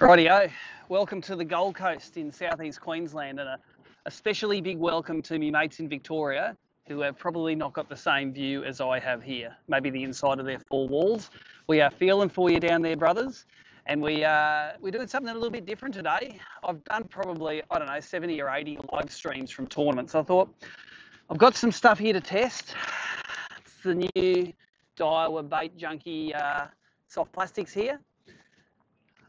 Rightio, welcome to the Gold Coast in southeast Queensland, and a especially big welcome to me mates in Victoria who have probably not got the same view as I have here, maybe the inside of their four walls. We are feeling for you down there, brothers, and we're doing something a little bit different today. I've done probably, I don't know, 70 or 80 live streams from tournaments. I thought, I've got some stuff here to test. It's the new Daiwa Bait Junkie soft plastics here.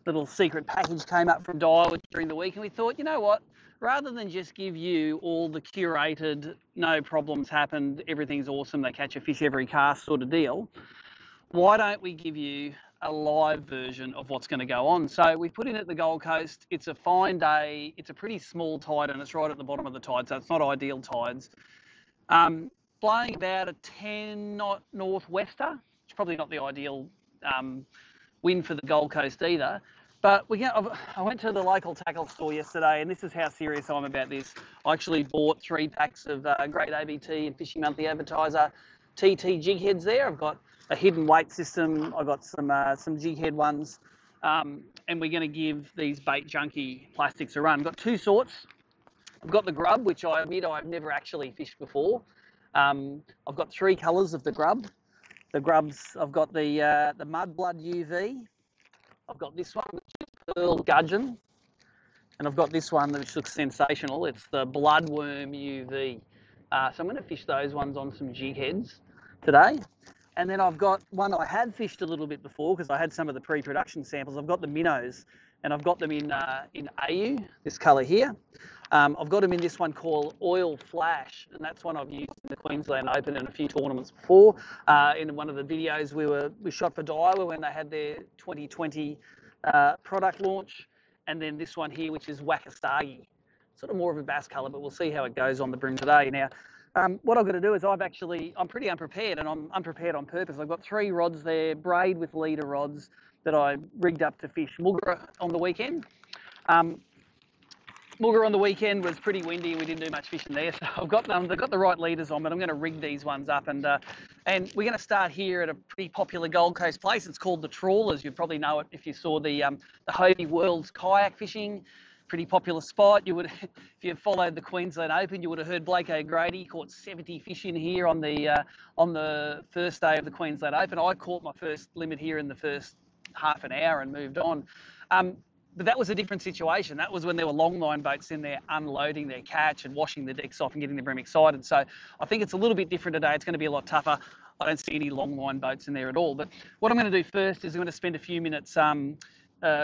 Little secret package came up from Daiwa during the week, and we thought, you know what, rather than just give you all the curated, no problems happened, everything's awesome, they catch a fish every cast sort of deal, why don't we give you a live version of what's going to go on? So we put in at the Gold Coast. It's a fine day. It's a pretty small tide, and it's right at the bottom of the tide, so it's not ideal tides. Blowing about a 10-knot northwester. It's probably not the ideal wind for the Gold Coast either. But I went to the local tackle store yesterday, and this is how serious I'm about this. I actually bought 3 packs of Great ABT and Fishing Monthly Advertiser TT jig heads there. I've got a hidden weight system. I've got some jig head ones, and we're going to give these Bait Junkie plastics a run. I've got 2 sorts. I've got the grub, which I admit I've never actually fished before. I've got 3 colours of the grub. The grubs, I've got the mud blood UV. I've got this one, which is pearl gudgeon, and I've got this one which looks sensational. It's the bloodworm UV. So I'm going to fish those ones on some jig heads today. And then I've got one I had fished a little bit before because I had some of the pre-production samples. I've got the minnows, and I've got them in AU, this colour here. I've got them in this one called Oil Flash, and that's one I've used in the Queensland Open and a few tournaments before. In one of the videos we shot for Daiwa when they had their 2020 product launch, and then this one here, which is Wakastagi, sort of more of a bass colour, but we'll see how it goes on the brim today. Now, what I've got to do is I'm pretty unprepared, and I'm unprepared on purpose. I've got 3 rods there, braid with leader rods that I rigged up to fish Mugra on the weekend. Mugger on the weekend was pretty windy, and we didn't do much fishing there, so I've got them. They've got the right leaders on, but I'm going to rig these ones up, and we're going to start here at a pretty popular Gold Coast place. It's called the Trawlers. You probably know it if you saw the Hobie World's kayak fishing. Pretty popular spot. You would, if you followed the Queensland Open, you would have heard Blake O'Grady caught 70 fish in here on the first day of the Queensland Open. I caught my first limit here in the first half an hour and moved on. But that was a different situation. That was when there were longline boats in there unloading their catch and washing the decks off and getting the brim excited. So I think it's a little bit different today. It's going to be a lot tougher. I don't see any longline boats in there at all. But what I'm going to do first is I'm going to spend a few minutes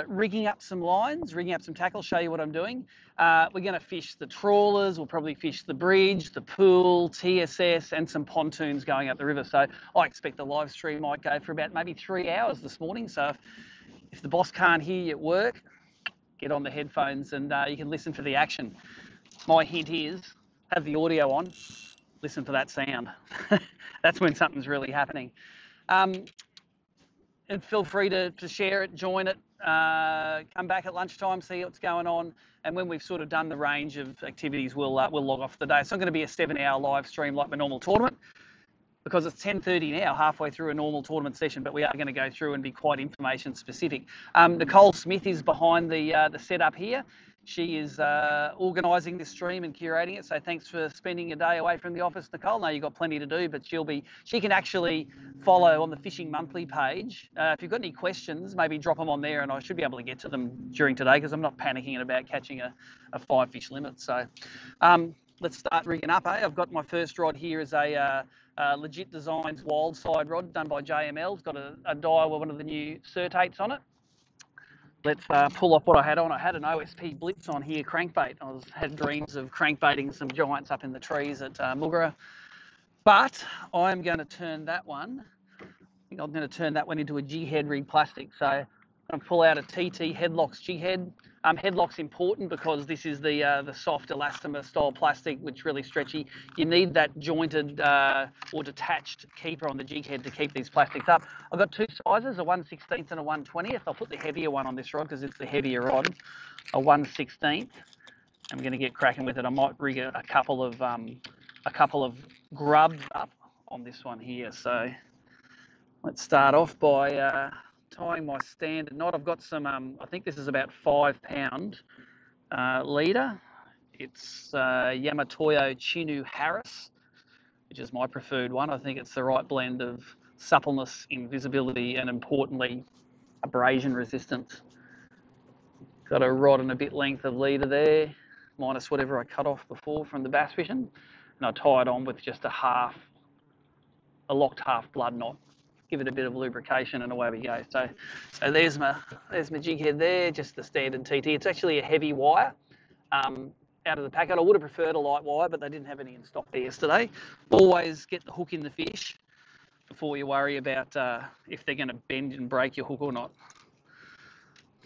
rigging up some lines, rigging up some tackle, show you what I'm doing. We're going to fish the trawlers. We'll probably fish the bridge, the pool, TSS, and some pontoons going up the river. So I expect the live stream might go for about maybe 3 hours this morning. So if the boss can't hear you at work, get on the headphones and you can listen for the action. My hint is, have the audio on, listen for that sound. That's when something's really happening. And feel free to share it, join it, come back at lunchtime, see what's going on. And when we've sort of done the range of activities, we'll log off for the day. It's not going to be a 7-hour live stream like my normal tournament, because it's 10:30 now, halfway through a normal tournament session, but we are going to go through and be quite information specific. Nicole Smith is behind the setup here. She is organising this stream and curating it, so thanks for spending a day away from the office, Nicole. Now you've got plenty to do, but she can actually follow on the Fishing Monthly page. If you've got any questions, maybe drop them on there, and I should be able to get to them during today because I'm not panicking about catching a 5-fish limit. So let's start rigging up, eh? I've got my first rod here as a Legit Designs wild side rod done by JML. It's got a Daiwa, one of the new Certates on it. Let's pull off what I had on. I had an OSP Blitz on here, crankbait. I had dreams of crankbaiting some giants up in the trees at Mugra. But I'm going to turn that one. I think I'm going to turn that one into a G-head rig plastic. So I'm going to pull out a TT Headlocks G-head. Headlock's important because this is the soft elastomer style plastic, which is really stretchy. You need that jointed or detached keeper on the jig head to keep these plastics up. I've got 2 sizes, a 1/16 and a 1/20. I'll put the heavier one on this rod because it's the heavier rod, a 1/16. I'm going to get cracking with it. I might rig a couple of grubs up on this one here. So let's start off by tying my standard knot. I've got some, I think this is about 5 pound leader. It's Yamatoyo Chinu Harris, which is my preferred one. I think it's the right blend of suppleness, invisibility, and importantly, abrasion resistance. Got a rod and a bit length of leader there, minus whatever I cut off before from the bass fishing. And I tie it on with just a half, a locked half blood knot. Give it a bit of lubrication and away we go. So there's my jig head there, just the standard TT. It's actually a heavy wire out of the packet. I would have preferred a light wire, but they didn't have any in stock there yesterday. Always get the hook in the fish before you worry about if they're going to bend and break your hook or not.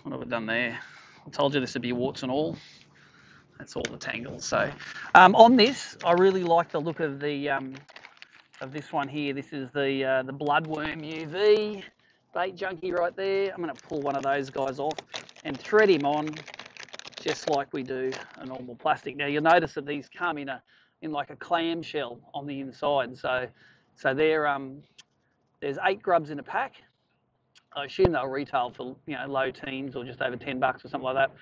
What have I done there? I told you this would be warts and all. That's all the tangles. So on this, I really like the look of the of this one here. This is the Bloodworm UV Bait Junkie right there. I'm going to pull one of those guys off and thread him on just like we do a normal plastic. Now you'll notice that these come in like a clamshell on the inside. So they're there's 8 grubs in a pack. I assume they'll retail for, you know, low teens or just over $10 or something like that.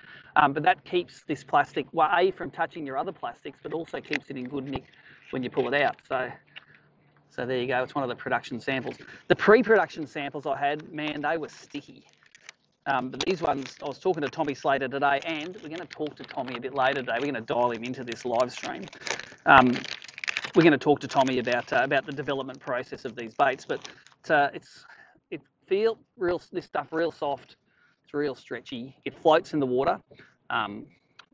But that keeps this plastic, well, A, from touching your other plastics, but also keeps it in good nick when you pull it out. So there you go. It's one of the production samples. The pre-production samples I had, man, they were sticky. But these ones, I was talking to Tommy Slater today, and we're going to talk to Tommy a bit later today. We're going to dial him into this live stream. We're going to talk to Tommy about the development process of these baits. But it feels real. This stuff real soft. It's real stretchy. It floats in the water.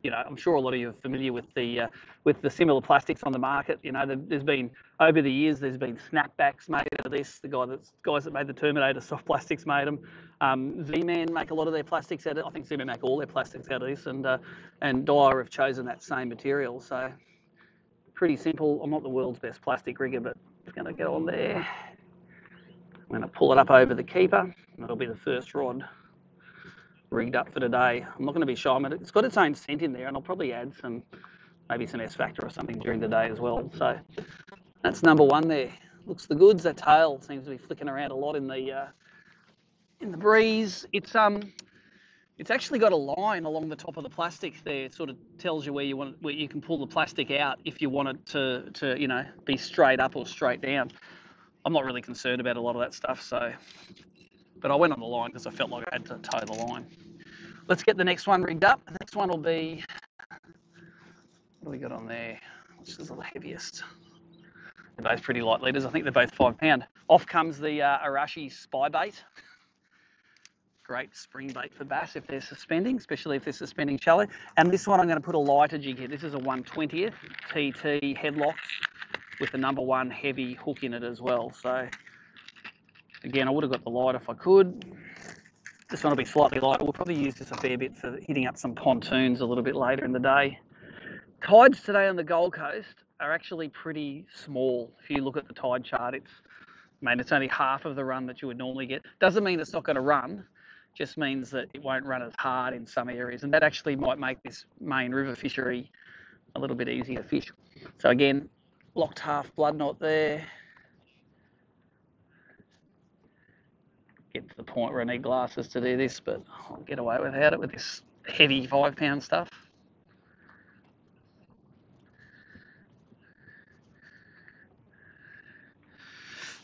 You know, I'm sure a lot of you are familiar with the similar plastics on the market. You know, there's been, over the years, there's been snapbacks made of this. The guys that made the Terminator soft plastics made them. Z-Man make a lot of their plastics out of it. I think Z-Man make all their plastics out of this, and Daiwa have chosen that same material. So pretty simple. I'm not the world's best plastic rigger, but it's going to go on there. I'm going to pull it up over the keeper. That'll be the first rod rigged up for today. I'm not going to be shy. It's got its own scent in there, and I'll probably add some, maybe some S Factor or something during the day as well. So that's number one there. Looks the goods. That tail seems to be flicking around a lot in the breeze. It's actually got a line along the top of the plastic there. It sort of tells you where you can pull the plastic out if you want it to you know, be straight up or straight down. I'm not really concerned about a lot of that stuff, so. But I went on the line because I felt like I had to toe the line. Let's get the next one rigged up. The next one will be, what do we got on there? Which is the heaviest? They're both pretty light leaders. I think they're both 5 pound. Off comes the Arashi Spybait. Great spring bait for bass if they're suspending, especially if they're suspending shallow. And this one I'm going to put a lighter jig here. This is a 1/20th TT Headlocks with the #1 heavy hook in it as well. So again, I would have got the light if I could. This one will be slightly lighter. We'll probably use this a fair bit for hitting up some pontoons a little bit later in the day. Tides today on the Gold Coast are actually pretty small. If you look at the tide chart, it's only half of the run that you would normally get. Doesn't mean it's not going to run. Just means that it won't run as hard in some areas, and that actually might make this main river fishery a little bit easier to fish. So again, locked half blood knot there. Get to the point where I need glasses to do this, but I'll get away without it with this heavy 5 pound stuff.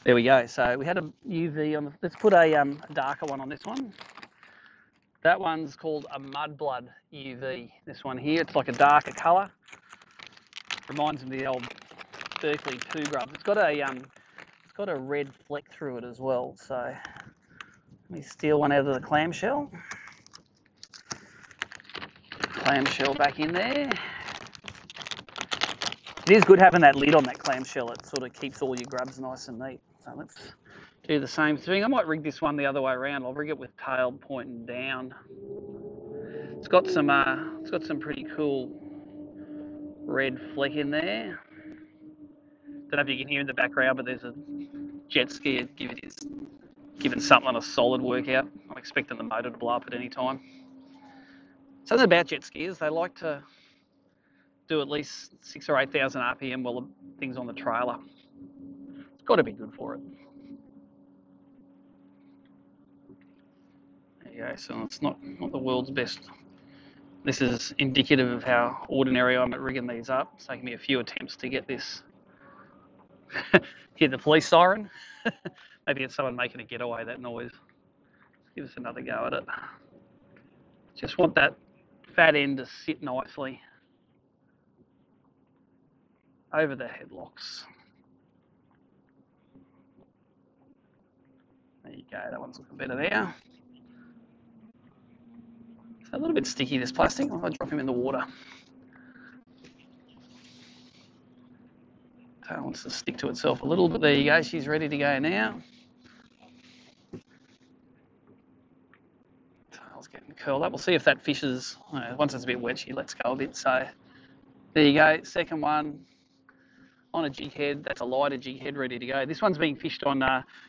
There we go. So we had a UV on the, let's put a darker one on this one. That one's called a Mudblood UV. This one here, it's like a darker colour. Reminds me of the old Berkeley 2 grub. It's got a red fleck through it as well. So let me steal one out of the clamshell. Clamshell back in there. It is good having that lid on that clamshell. It sort of keeps all your grubs nice and neat. So let's do the same thing. I might rig this one the other way around. I'll rig it with tail pointing down. It's got some pretty cool red fleck in there. Don't know if you can hear in the background, but there's a jet ski giving something a solid workout. I'm expecting the motor to blow up at any time. Something about jet skiers, they like to do at least 6,000 or 8,000 RPM while the thing's on the trailer. It's got to be good for it. go, so it's not the world's best. This is indicative of how ordinary I'm at rigging these up. It's taken me a few attempts to get this. Hear the police siren? Maybe it's someone making a getaway, that noise. Let's give us another go at it. Just want that fat end to sit nicely over the headlocks. There you go, that one's looking better there. It's a little bit sticky, this plastic. I'll drop him in the water. Tail wants to stick to itself a little bit. There you go, she's ready to go now. Tail's getting curled up. We'll see if that fish is, once it's a bit wet, she lets go a bit. So there you go, second one. On a jig head, that's a lighter jig head ready to go. This one's being fished on,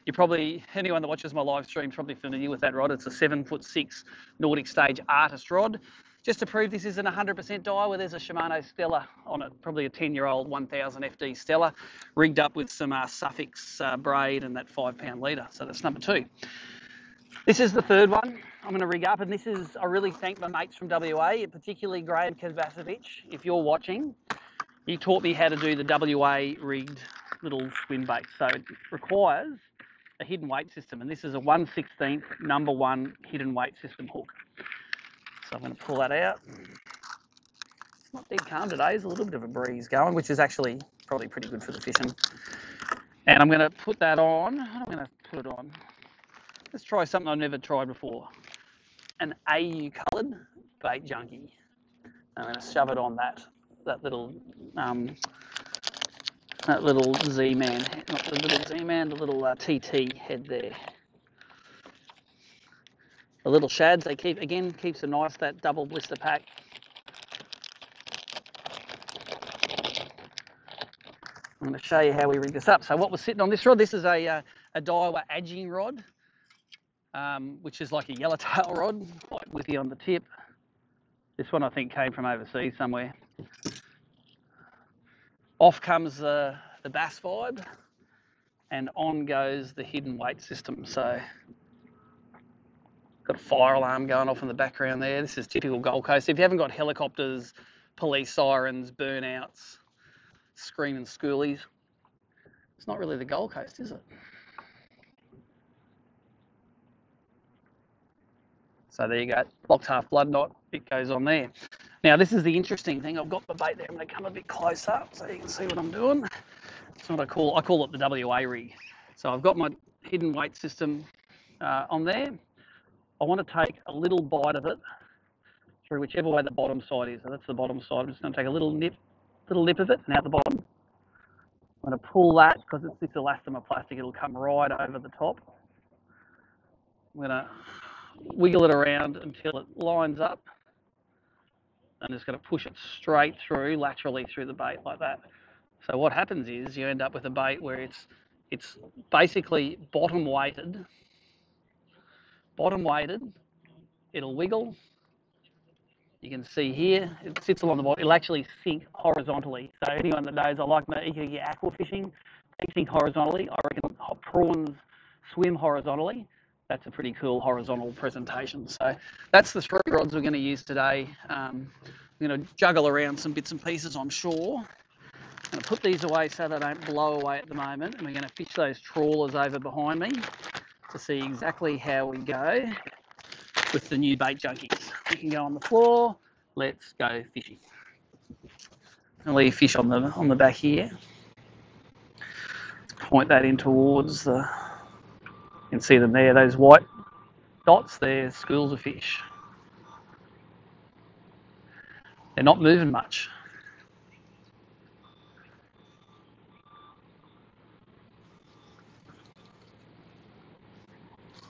anyone that watches my live stream is probably familiar with that rod. It's a 7'6" Nordic Stage Artist rod. Just to prove this isn't 100% Daiwa, there's a Shimano Stella on it, probably a 10-year-old 1000 FD Stella, rigged up with some Suffix braid and that 5-pound leader. So that's number two. This is the third one I'm going to rig up, and this is, I really thank my mates from WA, particularly Graeme Kovacevic, if you're watching. He taught me how to do the WA rigged little swim bait. So it requires a hidden weight system, and this is a 1/16 number one hidden weight system hook. So I'm going to pull that out. It's not dead calm today. There's a little bit of a breeze going, which is actually probably pretty good for the fishing. And I'm going to put that on. I'm going to put it on. Let's try something I've never tried before. An AU coloured bait junkie. I'm going to shove it on that. That little Z-Man, not the little Z-Man, the little TT head there. The little shads, they keep, again, keeps a nice, that double blister pack. I'm going to show you how we rig this up. So what was sitting on this rod, this is a Daiwa edging rod, which is like a yellowtail rod, quite withy on the tip. This one I think came from overseas somewhere. Off comes the bass vibe, and on goes the hidden weight system. So, got a fire alarm going off in the background there. This is typical Gold Coast. If you haven't got helicopters, police sirens, burnouts, screaming schoolies, it's not really the Gold Coast, is it? So there you go, locked half blood knot, it goes on there. Now this is the interesting thing, I've got the bait there, I'm going to come a bit closer so you can see what I'm doing. It's what I call it the WA rig. So I've got my hidden weight system on there. I want to take a little bite of it through whichever way the bottom side is. So that's the bottom side, I'm just going to take a little nip of it and out the bottom. I'm going to pull that, because it's this elastomer plastic, it'll come right over the top. I'm going to wiggle it around until it lines up. I'm just going to push it straight through, laterally through the bait like that. So what happens is you end up with a bait where it's basically bottom weighted. It'll wiggle. You can see here, it sits along the bottom. It'll actually sink horizontally. So anyone that knows, I like my Iki Iki aqua fishing. They sink horizontally. I reckon prawns swim horizontally. That's a pretty cool horizontal presentation. So that's the three rods we're going to use today. I'm going to juggle around some bits and pieces, I'm sure. I'm going to put these away so they don't blow away at the moment. And we're going to fish those trawlers over behind me to see exactly how we go with the new bait junkies. You can go on the floor. Let's go fishing. I'll leave fish on the back here. Let's point that in towards the... You can see them there, those white dots there, schools of fish. They're not moving much.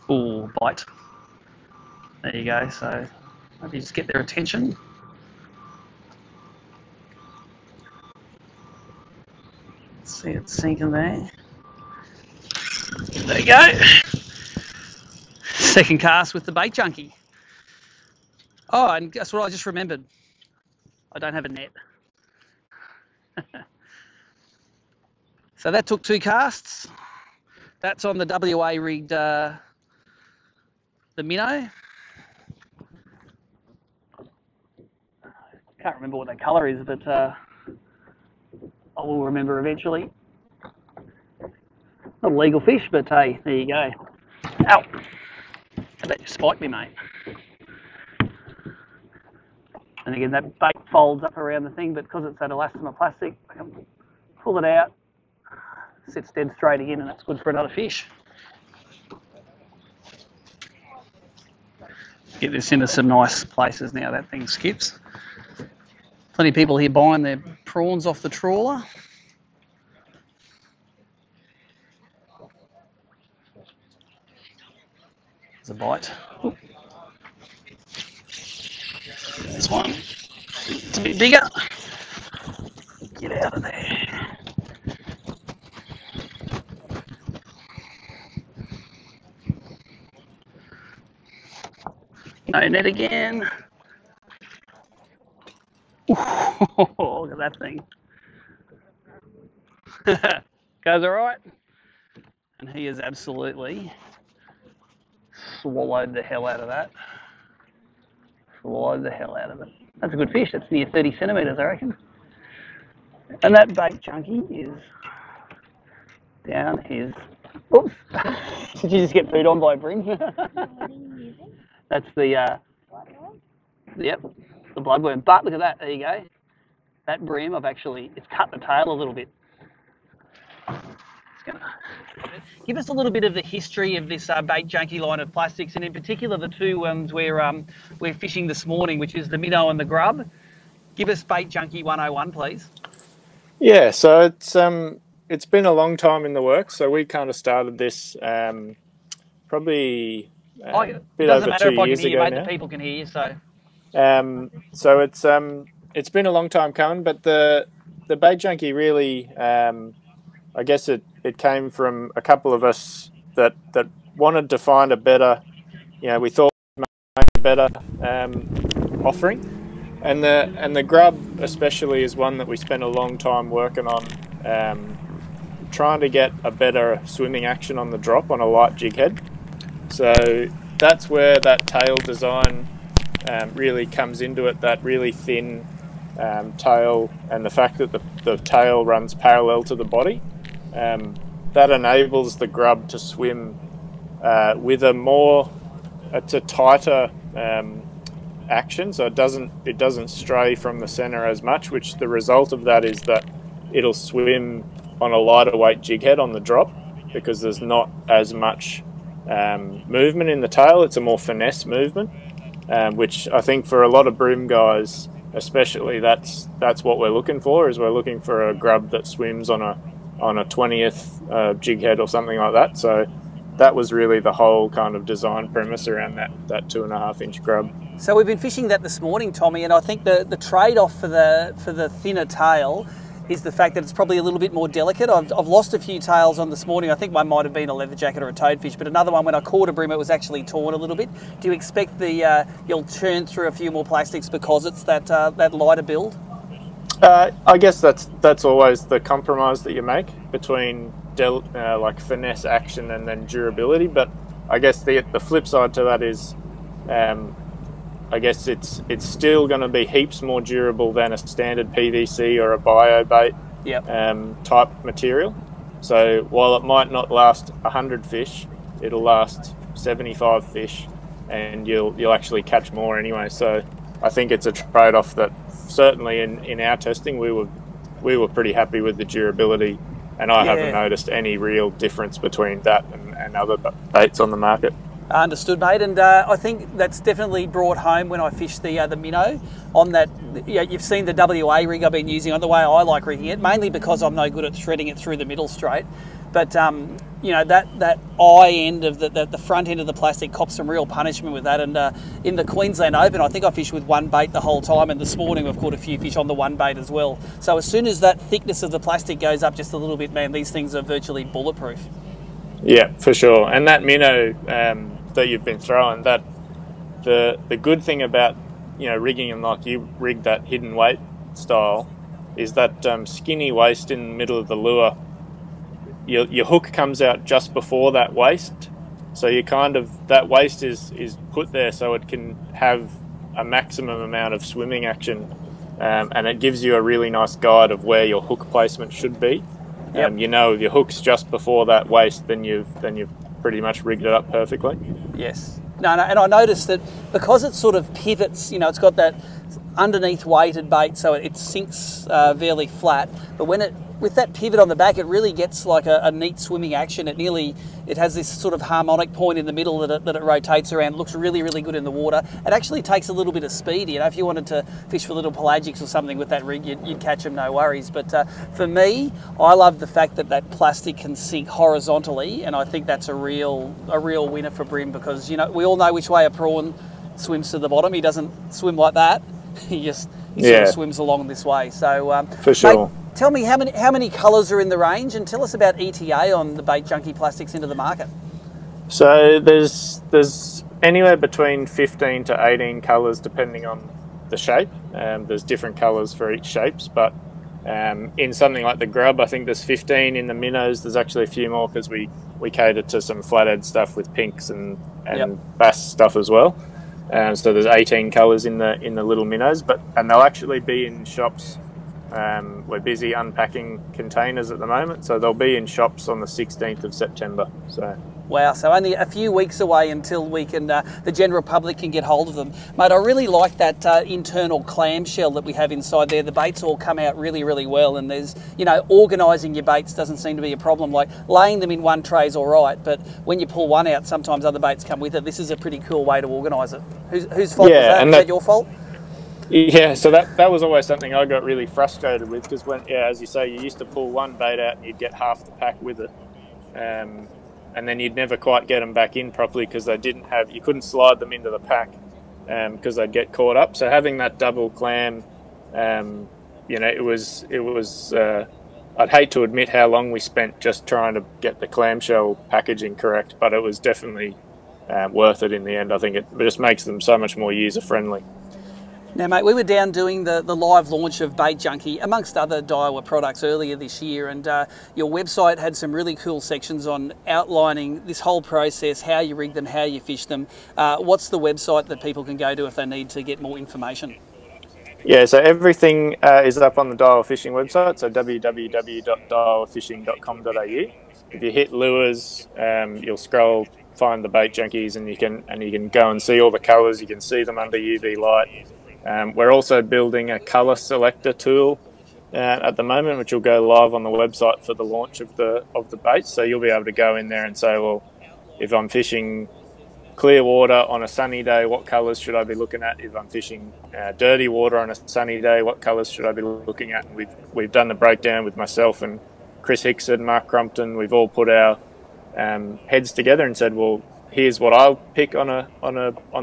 Ooh, bite. There you go, so maybe just get their attention. See it sinking there. There you go. Second cast with the bait junkie. Oh, and guess what I just remembered? I don't have a net. So that took two casts. That's on the WA rigged the minnow. can't remember what that colour is, but I will remember eventually. Not a legal fish, but hey, there you go. Ow! That just spiked me, mate. And again, that bait folds up around the thing, but because it's that elastomer plastic, I can pull it out, sits dead straight again, and that's good for another fish. Get this into some nice places now, that thing skips. Plenty of people here buying their prawns off the trawler. There's a bite. Ooh. This one, it's a bit bigger. Get out of there. No net again. Ooh, look at that thing. Goes all right. And he has absolutely swallowed the hell out of that. Swallowed the hell out of it. That's a good fish. That's near 30 centimetres, I reckon. And that bait junkie is down his... Oops. Did you just get food on by a brim? That's the... bloodworm? Yep, the bloodworm. But look at that. There you go. That brim, I've actually... It's cut the tail a little bit. It's going to... Give us a little bit of the history of this bait junkie line of plastics, and in particular the two ones we're fishing this morning, which is the minnow and the grub. Give us Bait Junkie 101, please. Yeah, so it's been a long time in the works. So we kind of started this probably a bit over 2 years ago now. It doesn't matter if I can hear you, mate, the people can hear you. So, so it's been a long time coming, but the Bait Junkie really, I guess it came from a couple of us that wanted to find a better, you know, we thought we'd make a better offering, and the grub especially is one that we spent a long time working on, trying to get a better swimming action on the drop on a light jig head. So that's where that tail design really comes into it. That really thin tail, and the fact that the tail runs parallel to the body. That enables the grub to swim with it's a tighter action, so it doesn't stray from the center as much, which the result of that is that it'll swim on a lighter weight jig head on the drop because there's not as much movement in the tail. It's a more finesse movement, which I think for a lot of brim guys especially, that's what we're looking for, is we're looking for a grub that swims on a 20th jig head or something like that. So that was really the whole kind of design premise around that 2.5 inch grub. So we've been fishing that this morning, Tommy, and I think the trade-off for the thinner tail is the fact that it's probably a little bit more delicate. I've lost a few tails on this morning. I think one might have been a leather jacket or a toadfish, but another one when I caught a brim, it was actually torn a little bit. Do you expect you'll churn through a few more plastics because it's that lighter build? I guess that's always the compromise that you make between like finesse action and then durability. But I guess the flip side to that is, I guess it's still going to be heaps more durable than a standard PVC or a bio bait, yep, type material. So while it might not last 100 fish, it'll last 75 fish, and you'll actually catch more anyway. So I think it's a trade-off that. Certainly in our testing we were pretty happy with the durability, and I haven't noticed any real difference between that and other baits on the market. Understood, mate, and I think that's definitely brought home when I fish the minnow on that. Yeah, you've seen the WA rig I've been using on the way I like rigging it, mainly because I'm no good at threading it through the middle straight. But you know, that eye end of the front end of the plastic copped some real punishment with that. And in the Queensland Open, I think I fished with one bait the whole time. And this morning, we've caught a few fish on the one bait as well. So as soon as that thickness of the plastic goes up just a little bit, man, these things are virtually bulletproof. Yeah, for sure. And that minnow that you've been throwing, that the good thing about, you know, rigging them like you rigged that hidden weight style, is that skinny waist in the middle of the lure. Your hook comes out just before that waist, so you kind of, that waist is put there so it can have a maximum amount of swimming action and it gives you a really nice guide of where your hook placement should be. Yep. You know, if your hook's just before that waist, then you've pretty much rigged it up perfectly. Yes. No, and I noticed that because it sort of pivots, you know, it's got that underneath weighted bait, so it sinks fairly flat. But when it, with that pivot on the back, it really gets like a neat swimming action. It nearly, it has this sort of harmonic point in the middle that it rotates around. It looks really, really good in the water. It actually takes a little bit of speed. You know, if you wanted to fish for little pelagics or something with that rig, you'd catch them, no worries. But for me, I love the fact that that plastic can sink horizontally, and I think that's a real winner for brim because, you know, we all know which way a prawn swims to the bottom. He doesn't swim like that. He sort of swims along this way. So for sure. Mate, tell me how many colours are in the range, and tell us about ETA on the Bait Junkie plastics into the market. So there's anywhere between 15 to 18 colours depending on the shape. There's different colours for each shapes, but in something like the grub, I think there's 15. In the minnows, there's actually a few more because we cater to some flathead stuff with pinks and bass stuff as well. So there's 18 colours in the little minnows, and they'll actually be in shops. We're busy unpacking containers at the moment, so they'll be in shops on the 16th of September. So. Wow, so only a few weeks away until we can, the general public can get hold of them. Mate, I really like that internal clamshell that we have inside there. The baits all come out really, really well, and there's, you know, organising your baits doesn't seem to be a problem. Like, laying them in one tray is all right, but when you pull one out, sometimes other baits come with it. This is a pretty cool way to organise it. Whose fault was that? And is that your fault? Yeah, so that was always something I got really frustrated with because when, yeah, as you say, you used to pull one bait out and you'd get half the pack with it, and then you'd never quite get them back in properly because you couldn't slide them into the pack because they'd get caught up. So having that double clam, you know, it was. I'd hate to admit how long we spent just trying to get the clamshell packaging correct, but it was definitely worth it in the end. I think it just makes them so much more user friendly. Now, mate, we were down doing the live launch of Bait Junkie, amongst other Daiwa products earlier this year, and your website had some really cool sections on outlining this whole process, how you rig them, how you fish them. What's the website that people can go to if they need to get more information? Yeah, so everything is up on the Daiwa Fishing website, so www.dailawfishing.com.au. If you hit lures, you'll scroll, find the Bait Junkies, and you can go and see all the colours. You can see them under UV light. We're also building a colour selector tool at the moment, which will go live on the website for the launch of the baits. So you'll be able to go in there and say, well, if I'm fishing clear water on a sunny day, what colours should I be looking at? If I'm fishing dirty water on a sunny day, what colours should I be looking at? And we've done the breakdown with myself and Chris Hicks and Mark Crumpton. We've all put our heads together and said, well, here's what I'll pick on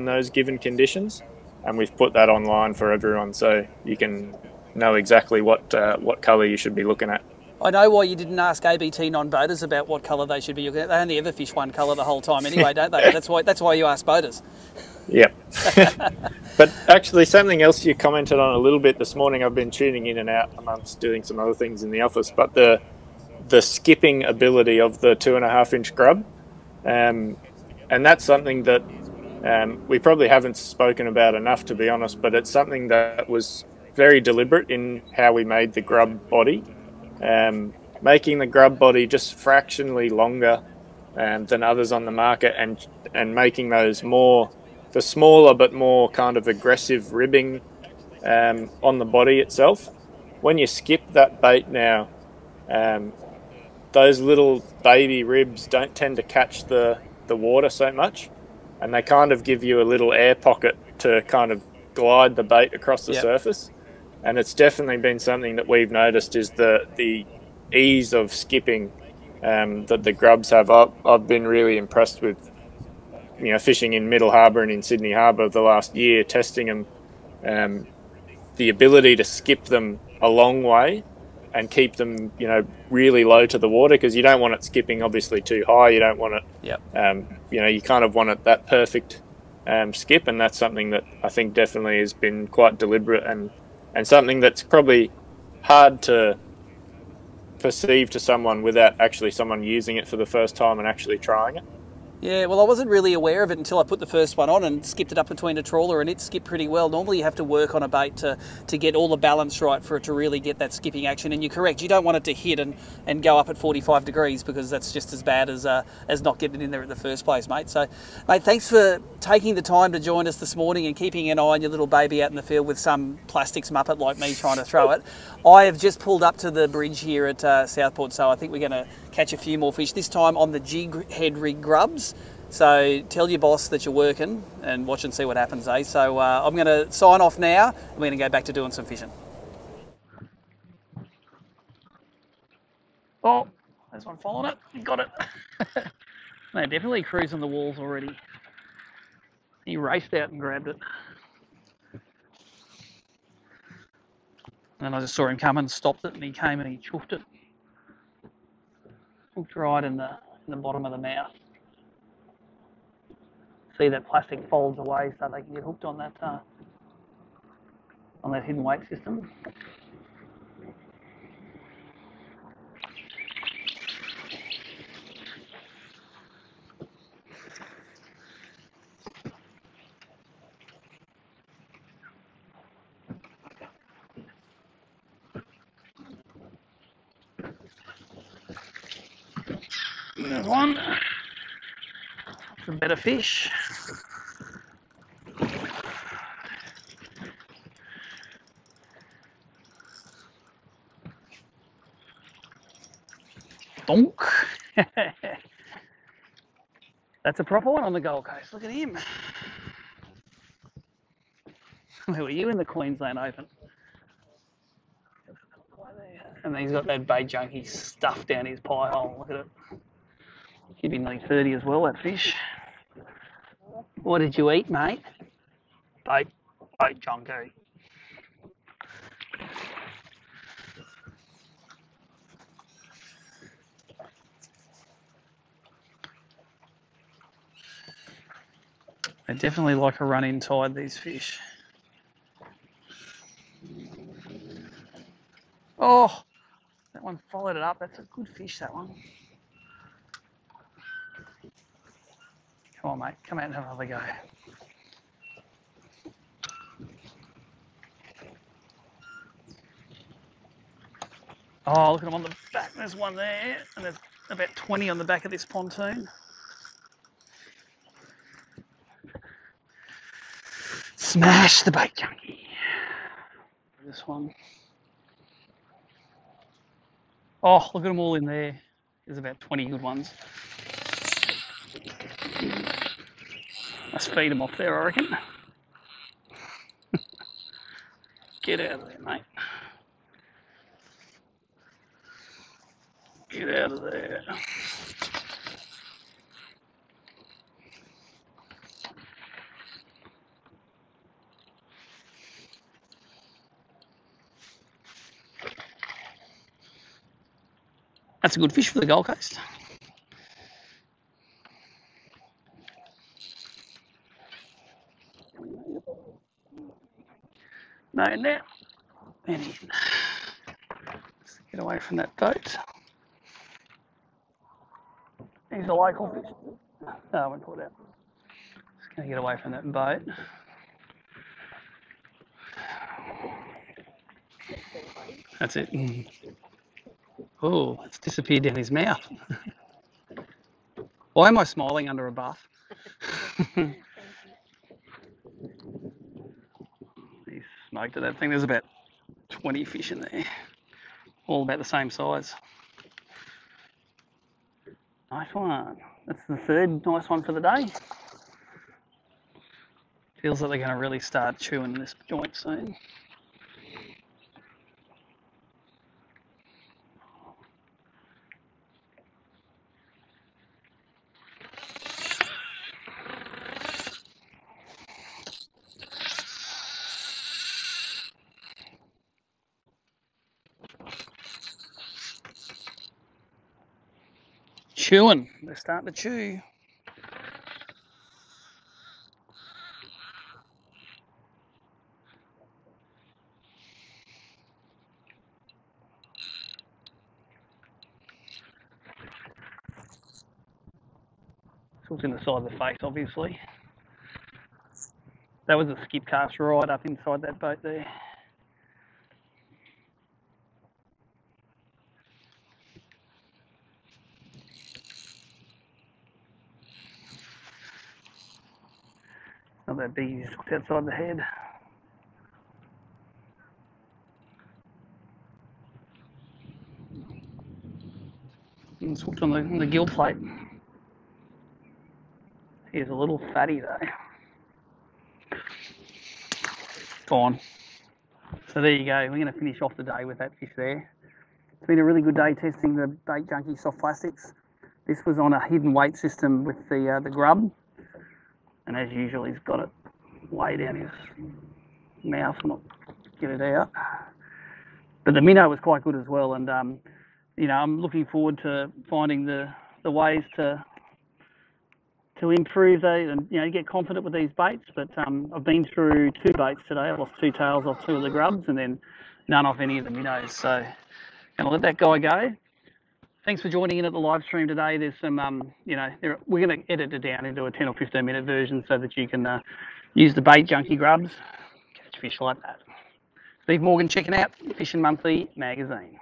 those given conditions. And we've put that online for everyone, so you can know exactly what colour you should be looking at. I know why you didn't ask ABT non-boaters about what colour they should be looking at. They only ever fish one colour the whole time anyway, don't they? That's why you ask boaters. Yep. But actually, something else you commented on a little bit this morning. I've been tuning in and out amongst doing some other things in the office, but the skipping ability of the 2.5-inch grub, and that's something that. We probably haven't spoken about enough, to be honest, but it's something that was very deliberate in how we made the grub body. Making the grub body just fractionally longer than others on the market, and making those the smaller but more kind of aggressive ribbing on the body itself. When you skip that bait now, those little baby ribs don't tend to catch the water so much. And they kind of give you a little air pocket to kind of glide the bait across the surface. And it's definitely been something that we've noticed is the ease of skipping that the grubs have. I've been really impressed with, you know, fishing in Middle Harbour and in Sydney Harbour the last year, testing them, the ability to skip them a long way and keep them, you know, really low to the water, because you don't want it skipping obviously too high. You don't want it, you know, you kind of want it that perfect skip, and that's something that I think definitely has been quite deliberate and something that's probably hard to perceive to someone without actually someone using it for the first time and actually trying it. Yeah, well, I wasn't really aware of it until I put the first one on and skipped it up between a trawler, and it skipped pretty well. Normally you have to work on a bait to get all the balance right for it to really get that skipping action. And you're correct, you don't want it to hit and go up at 45 degrees because that's just as bad as not getting in there in the first place, mate. So, mate, thanks for taking the time to join us this morning and keeping an eye on your little baby out in the field with some plastics muppet like me trying to throw it. I have just pulled up to the bridge here at Southport, so I think we're going to catch a few more fish, this time on the jig head rig grubs. So tell your boss that you're working and watch and see what happens, eh? So I'm going to sign off now and we're going to go back to doing some fishing. Oh, there's one following it. Got it. No, definitely cruising the walls already. He raced out and grabbed it. And I just saw him come and stopped it, and he came and he chuffed it. Hooked right in the bottom of the mouth. See, that plastic folds away so they can get hooked on that hidden weight system. One, for better fish. Donk. That's a proper one on the Gold Coast. Look at him. Where were you in the Queensland Open? And he's got that bait junkie stuffed down his pie hole. Look at it. He'd be nearly 30 as well, that fish. What did you eat, mate? Bait junkie. They definitely like a run in tide, these fish. Oh, that one followed it up. That's a good fish, that one. Come on, mate, come out and have another go. Oh, look at them on the back. There's one there, and there's about 20 on the back of this pontoon. Smash the bait junkie. This one. Oh, look at them all in there. There's about 20 good ones. Must feed them off there, I reckon. Get out of there, mate. Get out of there. That's a good fish for the Gold Coast. No, now, and in. Let's get away from that boat. He's a local fish. No, I won't pull it out. Just going to get away from that boat. That's it. Oh, it's disappeared down his mouth. Why am I smiling under a bath? Smoked at that thing. There's about 20 fish in there, all about the same size. Nice one. That's the third nice one for the day. Feels like they're going to really start chewing this joint soon. Chewing. They're starting to chew. Still in the side of the face, obviously. That was a skip cast right up inside that boat there. Not that big, you just looked outside the head. And it's hooked on the gill plate. He's a little fatty though. Fine. So there you go, we're going to finish off the day with that fish there. It's been a really good day testing the Bait Junkie soft plastics. This was on a hidden weight system with the grub. And as usual, he's got it way down his mouth, not get it out. But the minnow was quite good as well, and you know, I'm looking forward to finding the ways to improve those, and you know, get confident with these baits. But I've been through two baits today. I've lost two tails off two of the grubs, and then none off any of the minnows. So I'm gonna let that guy go. Thanks for joining in at the live stream today. There's some, you know, we're going to edit it down into a 10 or 15 minute version so that you can use the Bait Junkie grubs, catch fish like that. Steve Morgan checking out Fishing Monthly magazine.